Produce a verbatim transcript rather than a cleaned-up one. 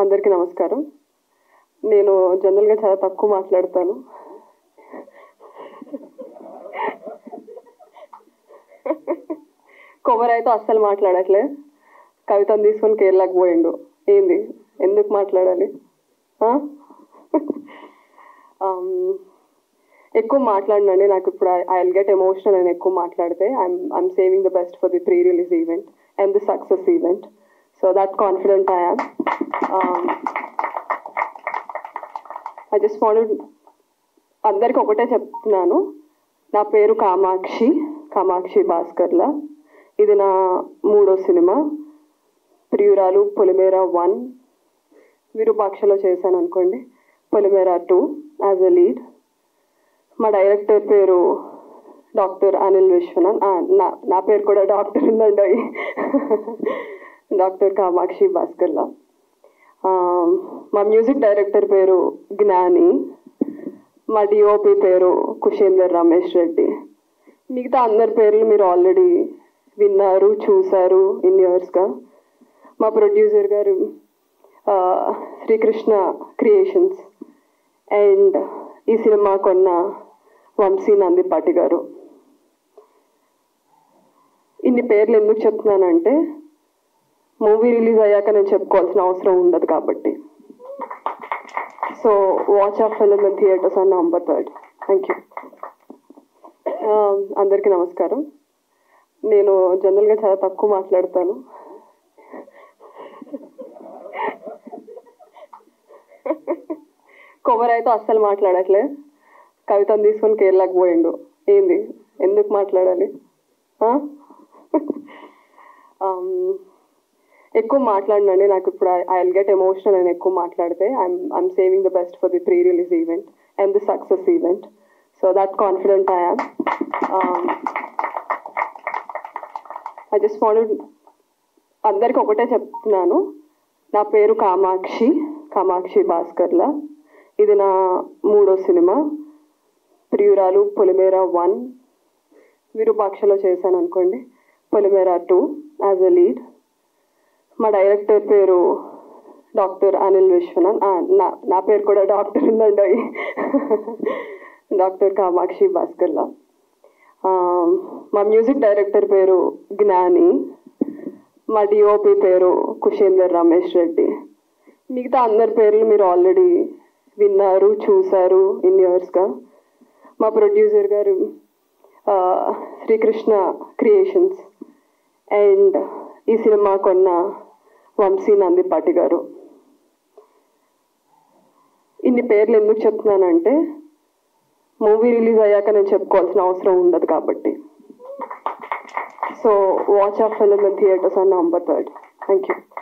అందరికీ నమస్కారం. నేను జనరల్గా చాలా తక్కువ మాట్లాడతాను. కొమరైతో అస్సలు మాట్లాడట్లే. కవితను తీసుకొని కేరళకు పోయిండు. ఏంది ఎందుకు మాట్లాడాలి? ఎక్కువ మాట్లాడినండి. నాకు ఇప్పుడు ఐ విల్ గెట్ ఎమోషనల్ అని ఎక్కువ మాట్లాడితే I'm I'm saving the best for the pre release event and the success event. So that confident I am. Um, I just wanted అందరికి ఒకటే చెప్తున్నాను. నా పేరు కామాక్షి, కామాక్షి భాస్కర్లా. ఇది నా మూడో సినిమా. ప్రియురాలు పొలిమేరా వన్, విరూపాక్షలో చేశాను అనుకోండి. Polimera two as a lead. మా డైరెక్టర్ పేరు డాక్టర్ అనిల్ విశ్వనన్. నా నా పేరు కూడా డాక్టర్ ఉందండి. డాక్టర్ కామాక్షి భాస్కర్లా. మా మ్యూజిక్ డైరెక్టర్ పేరు జ్ఞాని. మా డిఓపి పేరు కుషేంద్ర రమేష్ రెడ్డి. మిగతా అందరి పేర్లు మీరు ఆల్రెడీ విన్నారు, చూశారు ఇన్ ఇయర్స్గా. మా ప్రొడ్యూసర్ గారు శ్రీ కృష్ణ క్రియేషన్స్ అండ్ ఈ సినిమా కొన్న వంశీ నందిపాటి గారు. ఇన్ని పేర్లు ఎందుకు చెప్తున్నానంటే మూవీ రిలీజ్ అయ్యాక నేను చెప్పుకోవాల్సిన అవసరం ఉండదు కాబట్టి. So watch of film in theatres on November third. Thank you. అందరికీ నమస్కారం. నేను జనరల్గా చాలా తక్కువ మాట్లాడతాను. కొమరైతో అస్సలు మాట్లాడట్లే. కవితను తీసుకొని కేరళకు పోయిండు. ఏంది ఎందుకు మాట్లాడాలి? ఎక్కువ మాట్లాడినండి. నాకు ఇప్పుడు ఐ విల్ గెట్ ఎమోషనల్ అని ఎక్కువ మాట్లాడితే I'm I'm saving the best for the pre release event and the success event. So that confident I am. I just wanted అందరికి ఒకటే చెప్తున్నాను. నా పేరు కామాక్షి, కామాక్షి భాస్కర్లా. ఇది నా మూడో సినిమా. ప్రియురాలు పొలిమేరా వన్, విరూపాక్షలో చేశాను అనుకోండి. Polimera two as a lead. మా డైరెక్టర్ పేరు డాక్టర్ అనిల్ విశ్వనాన్. నా నా పేరు కూడా డాక్టర్ ఉందండి. డాక్టర్ కామాక్షి భాస్కర్లా. మా మ్యూజిక్ డైరెక్టర్ పేరు జ్ఞాని. మా డిఓపి పేరు కుషేంద్ర రమేష్ రెడ్డి. మిగతా అందరి పేర్లు మీరు ఆల్రెడీ విన్నారు, చూశారు ఇన్ ఇయర్స్గా. మా ప్రొడ్యూసర్ గారు శ్రీకృష్ణ క్రియేషన్స్ అండ్ ఈ సినిమా కొన్న వంశీ నందిపాటి గారు. ఇన్ని పేర్లు ఎందుకు చెప్తున్నానంటే మూవీ రిలీజ్ అయ్యాక నేను చెప్పుకోవాల్సిన అవసరం ఉండదు కాబట్టి. So watch of film in theatres on November third. Thank you.